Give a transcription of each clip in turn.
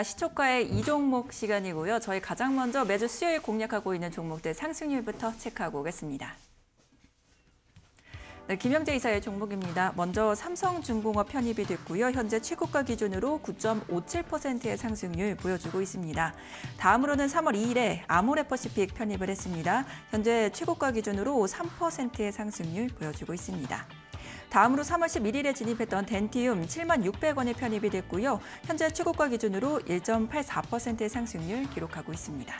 시초가의 이 종목 시간이고요. 저희 가장 먼저 매주 수요일 공략하고 있는 종목들 상승률부터 체크하고 오겠습니다. 네, 김영재 이사의 종목입니다. 먼저 삼성중공업 편입이 됐고요. 현재 최고가 기준으로 9.57%의 상승률 보여주고 있습니다. 다음으로는 3월 2일에 아모레퍼시픽 편입을 했습니다. 현재 최고가 기준으로 3%의 상승률 보여주고 있습니다. 다음으로 3월 11일에 진입했던 덴티움 76,000원에 편입이 됐고요. 현재 최고가 기준으로 1.84%의 상승률 기록하고 있습니다.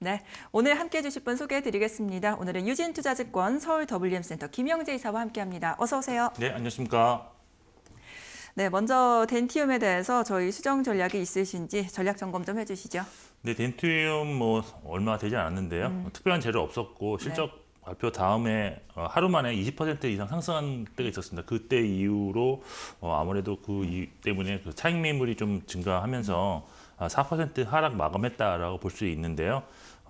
네, 오늘 함께해 주실 분 소개해드리겠습니다. 오늘은 유진투자증권 서울 WM센터 김영재 이사와 함께합니다. 어서 오세요. 네, 안녕하십니까. 네, 먼저 덴티움에 대해서 저희 수정 전략이 있으신지 전략 점검 좀 해주시죠. 네, 덴티움 얼마 되지 않았는데요. 특별한 재료 없었고 실적 네. 발표 다음에 하루 만에 20% 이상 상승한 때가 있었습니다. 그때 이후로 아무래도 그 이유 때문에 그 차익 매물이 좀 증가하면서 4% 하락 마감했다라고 볼 수 있는데요.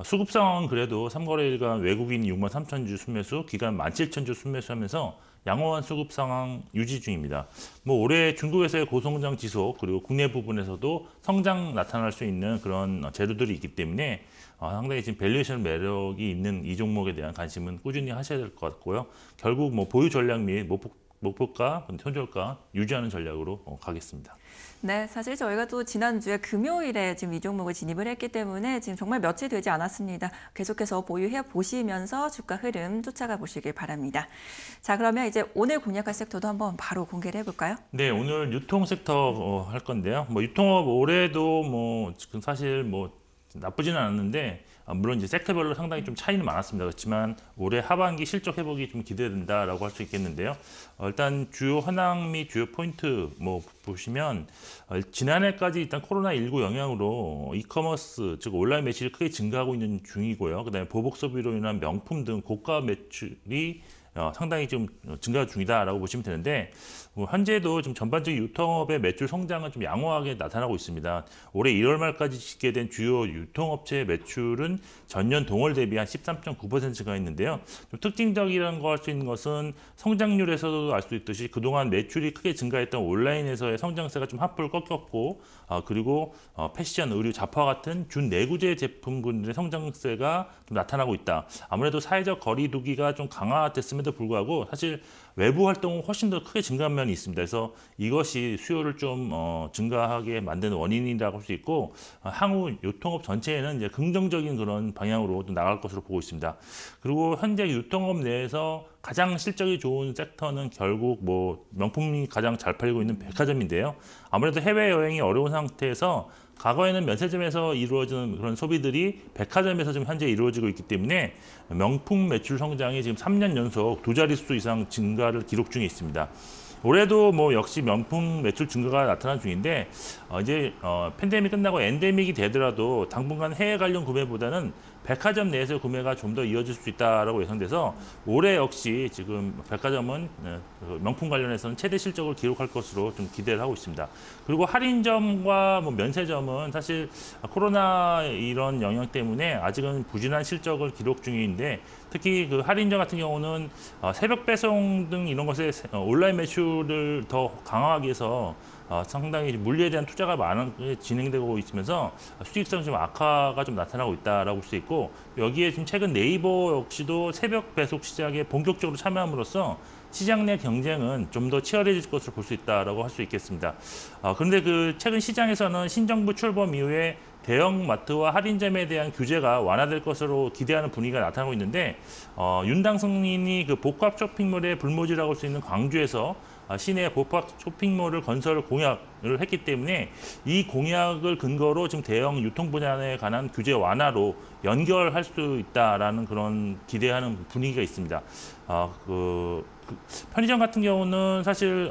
수급 상황은 그래도 3거래일간 외국인 63,000주 순매수, 기간 17,000주 순매수하면서 양호한 수급 상황 유지 중입니다. 뭐 올해 중국에서의 고성장 지속 그리고 국내 부분에서도 성장 나타날 수 있는 그런 재료들이 있기 때문에 상당히 지금 밸류에이션 매력이 있는 이 종목에 대한 관심은 꾸준히 하셔야 될 것 같고요. 결국 뭐 보유 전략 및 목표가, 현저가 유지하는 전략으로 가겠습니다. 네, 사실 저희가 또 지난주에 금요일에 지금 이 종목을 진입을 했기 때문에 지금 정말 며칠 되지 않았습니다. 계속해서 보유해 보시면서 주가 흐름 쫓아가 보시길 바랍니다. 자, 그러면 이제 오늘 공략할 섹터도 한번 바로 공개를 해볼까요? 네, 오늘 유통 섹터 할 건데요. 뭐 유통업 올해도 뭐 지금 사실 뭐 나쁘지는 않았는데 물론 이제 섹터별로 상당히 좀 차이는 많았습니다. 그렇지만 올해 하반기 실적 회복이 좀 기대된다라고 할 수 있겠는데요. 일단 주요 현황 및 주요 포인트 뭐 보시면 지난해까지 일단 코로나19 영향으로 이커머스 즉 온라인 매출이 크게 증가하고 있는 중이고요. 그다음에 보복 소비로 인한 명품 등 고가 매출이 상당히 좀 증가 중이다라고 보시면 되는데 현재도 좀 전반적인 유통업의 매출 성장은 좀 양호하게 나타나고 있습니다. 올해 1월 말까지 집계된 주요 유통업체의 매출은 전년 동월 대비 한 13.9%가 있는데요. 좀 특징적이라는 거 할 수 있는 것은 성장률에서도 알 수 있듯이 그동안 매출이 크게 증가했던 온라인에서의 성장세가 좀 한풀 꺾였고 그리고 패션, 의류, 잡화 같은 준내구재 제품군들의 성장세가 좀 나타나고 있다. 아무래도 사회적 거리 두기가 좀 강화됐음에도 불구하고 사실 외부 활동은 훨씬 더 크게 증가한 면이 있습니다. 그래서 이것이 수요를 좀 증가하게 만드는 원인이라고 할 수 있고 향후 유통업 전체에는 이제 긍정적인 그런 방향으로 또 나갈 것으로 보고 있습니다. 그리고 현재 유통업 내에서 가장 실적이 좋은 섹터는 결국 뭐 명품이 가장 잘 팔리고 있는 백화점인데요. 아무래도 해외여행이 어려운 상태에서 과거에는 면세점에서 이루어지는 그런 소비들이 백화점에서 지금 현재 이루어지고 있기 때문에 명품 매출 성장이 지금 3년 연속 두 자릿수 이상 증가를 기록 중에 있습니다. 올해도 뭐 역시 명품 매출 증가가 나타난 중인데 이제 팬데믹이 끝나고 엔데믹이 되더라도 당분간 해외 관련 구매보다는 백화점 내에서 구매가 좀 더 이어질 수 있다라고 예상돼서 올해 역시 지금 백화점은 명품 관련해서는 최대 실적을 기록할 것으로 좀 기대를 하고 있습니다. 그리고 할인점과 뭐 면세점은 사실 코로나 이런 영향 때문에 아직은 부진한 실적을 기록 중인데 특히 그 할인점 같은 경우는 새벽 배송 등 이런 것에 온라인 매출을 더 강화하기 위해서 상당히 물류에 대한 투자가 많이 진행되고 있으면서 수익성 좀 악화가 좀 나타나고 있다라고 볼 수 있고 여기에 지금 최근 네이버 역시도 새벽 배송 시장에 본격적으로 참여함으로써 시장 내 경쟁은 좀 더 치열해질 것으로 볼 수 있다라고 할 수 있겠습니다. 그런데 그 최근 시장에서는 신정부 출범 이후에 대형 마트와 할인점에 대한 규제가 완화될 것으로 기대하는 분위기가 나타나고 있는데 윤당승인이 그 복합 쇼핑몰의 불모지라고 할 수 있는 광주에서 시내 복합 쇼핑몰을 건설 공약을 했기 때문에 이 공약을 근거로 지금 대형 유통 분야에 관한 규제 완화로 연결할 수 있다라는 그런 기대하는 분위기가 있습니다. 편의점 같은 경우는 사실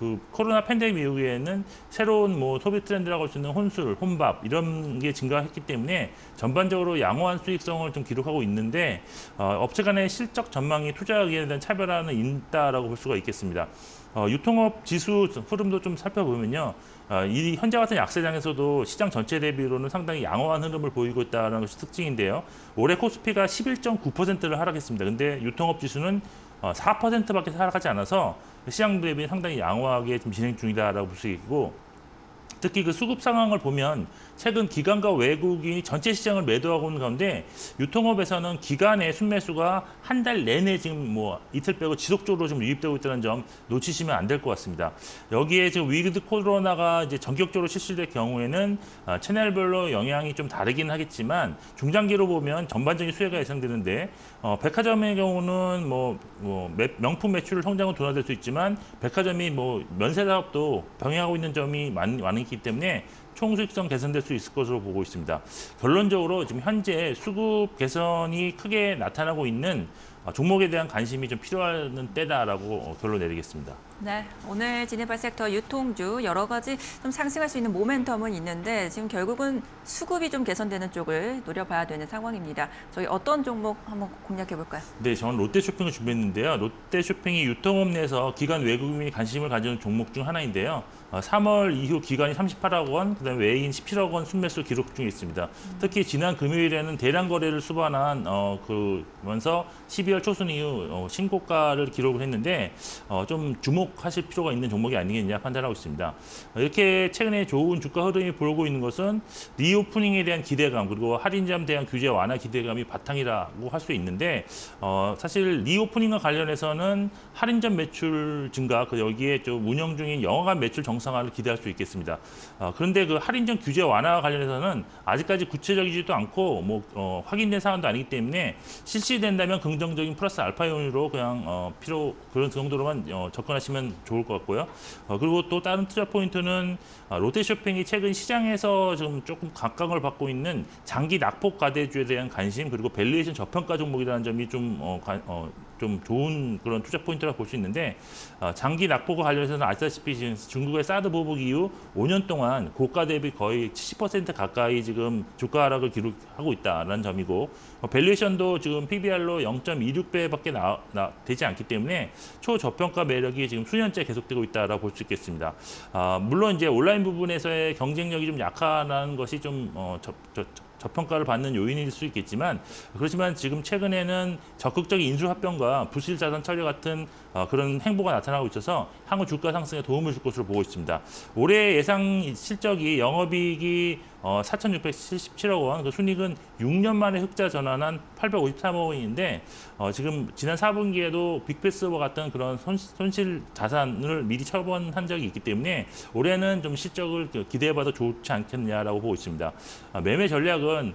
그 코로나 팬데믹 이후에는 새로운 뭐 소비 트렌드라고 할 수 있는 혼술, 혼밥 이런 게 증가했기 때문에 전반적으로 양호한 수익성을 좀 기록하고 있는데 업체 간의 실적 전망이 투자 의견에 대한 차별화는 있다라고 볼 수가 있겠습니다. 유통업 지수 흐름도 좀 살펴보면요. 이 현재 같은 약세장에서도 시장 전체 대비로는 상당히 양호한 흐름을 보이고 있다는 것이 특징인데요. 올해 코스피가 11.9%를 하락했습니다. 근데 유통업 지수는 4%밖에 하락하지 않아서 시장 대비 상당히 양호하게 지금 진행 중이다라고 볼 수 있고 특히 그 수급 상황을 보면 최근 기관과 외국인이 전체 시장을 매도하고 있는 가운데 유통업에서는 기관의 순매수가 한 달 내내 지금 뭐 이틀 빼고 지속적으로 좀 유입되고 있다는 점 놓치시면 안 될 것 같습니다. 여기에 지금 위드 코로나가 이제 전격적으로 실시될 경우에는 채널별로 영향이 좀 다르긴 하겠지만 중장기로 보면 전반적인 수혜가 예상되는데 백화점의 경우는 뭐 명품 매출 성장은 둔화될 수 있지만 백화점이 뭐 면세 사업도 병행하고 있는 점이 많기 때문에 총 수익성 개선될 수 있을 것으로 보고 있습니다. 결론적으로 지금 현재 수급 개선이 크게 나타나고 있는 종목에 대한 관심이 좀 필요한 때다라고 결론 내리겠습니다. 네, 오늘 진입할 섹터 유통주 여러 가지 좀 상승할 수 있는 모멘텀은 있는데 지금 결국은 수급이 좀 개선되는 쪽을 노려봐야 되는 상황입니다. 저희 어떤 종목 한번 공략해 볼까요? 네, 저는 롯데쇼핑을 준비했는데요. 롯데쇼핑이 유통업 내에서 기관 외국인이 관심을 가지는 종목 중 하나인데요. 3월 이후 기관이 38억 원, 그다음에 외인 17억 원 순매수 기록 중에 있습니다. 특히 지난 금요일에는 대량 거래를 수반한 그러면서 12월 초순 이후 신고가를 기록을 했는데 좀 주목하실 필요가 있는 종목이 아니겠냐 판단하고 있습니다. 이렇게 최근에 좋은 주가 흐름이 보이고 있는 것은 리오프닝에 대한 기대감 그리고 할인점 대한 규제 완화 기대감이 바탕이라고 할 수 있는데 사실 리오프닝과 관련해서는 할인점 매출 증가 여기에 좀 운영 중인 영화관 매출 정상화를 기대할 수 있겠습니다. 그런데 그 할인점 규제 완화와 관련해서는 아직까지 구체적이지도 않고 확인된 사안도 아니기 때문에 실시된다면 긍정적인 플러스 알파 요인으로 그냥 필요 그런 정도로만 접근하시면 좋을 것 같고요. 그리고 또 다른 투자 포인트는 롯데쇼핑이 최근 시장에서 지금 조금 각광을 받고 있는 장기 낙폭 과대주에 대한 관심 그리고 밸류에이션 저평가 종목이라는 점이 좀 좋은 그런 투자 포인트라고 볼 수 있는데 장기 낙폭과 관련해서는 아시다시피 지금 중국의 사드 보복 이후 5년 동안 고가 대비 거의 70% 가까이 지금 주가 하락을 기록하고 있다는 점이고 밸류에이션도 지금 PBR로 0.26배밖에 되지 않기 때문에 초저평가 매력이 지금 수년째 계속되고 있다라고 볼 수 있겠습니다. 물론 이제 온라인 부분에서의 경쟁력이 좀 약하다는 것이 좀 저평가를 받는 요인일 수 있겠지만 그렇지만 지금 최근에는 적극적인 인수합병과 부실자산 처리 같은 그런 행보가 나타나고 있어서 향후 주가 상승에 도움을 줄 것으로 보고 있습니다. 올해 예상 실적이 영업이익이 4,677억 원, 그 순익은 6년 만에 흑자 전환한 853억 원인데 지금 지난 4분기에도 빅패스와 같은 그런 손실 자산을 미리 처분한 적이 있기 때문에 올해는 좀 실적을 기대해봐도 좋지 않겠냐라고 보고 있습니다. 매매 전략은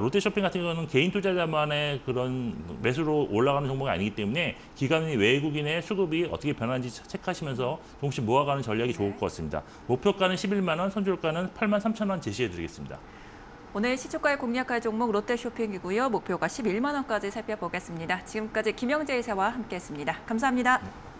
롯데쇼핑 같은 경우는 개인 투자자만의 그런 매수로 올라가는 종목이 아니기 때문에 기관이 외국인의 수급이 어떻게 변하는지 체크하시면서 조금씩 모아가는 전략이 좋을 것 같습니다. 목표가는 11만 원, 손절가는 83,000원 제시해드리겠습니다. 오늘 시초가에 공략할 종목 롯데쇼핑이고요. 목표가 11만 원까지 살펴보겠습니다. 지금까지 김영재 이사와 함께했습니다. 감사합니다. 네.